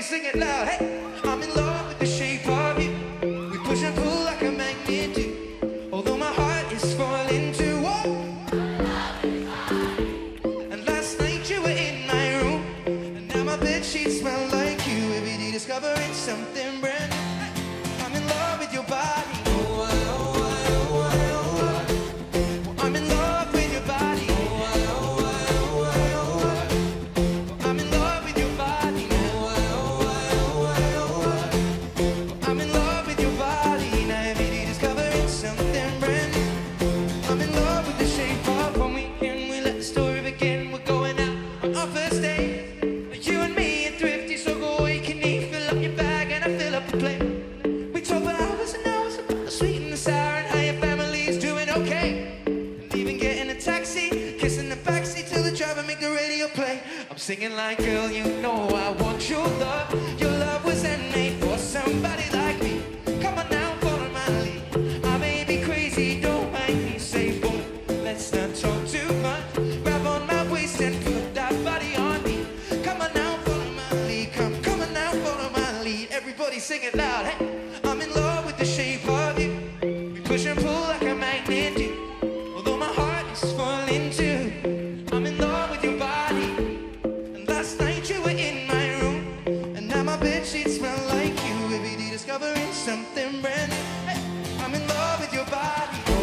Sing it loud, hey! I'm in love with the shape of you. We push and pull like a magnet do. Although my heart is falling too. And last night you were in my room, and now my bed sheets smell like you. Every day discovering something brand new. I'm in love with your body. Oh, oh, oh, oh, oh, oh. Well, I'm in love with your body. Oh, oh, oh, oh, oh, oh. Well, I'm in love with your body. Singing like, girl, you know I want your love. Your love wasn't made for somebody like me. Come on now, follow my lead. I may be crazy, don't mind me. Say, boy, let's not talk too much. Grab on my waist and put that body on me. Come on now, follow my lead. Come on now, follow my lead. Everybody sing it loud, hey. I'm in love with the shape of you. We push and pull like a magnet do. Although my heart is falling too. I'm in love with your body. She'd smell like you every day, discovering something brand new. Hey, I'm in love with your body.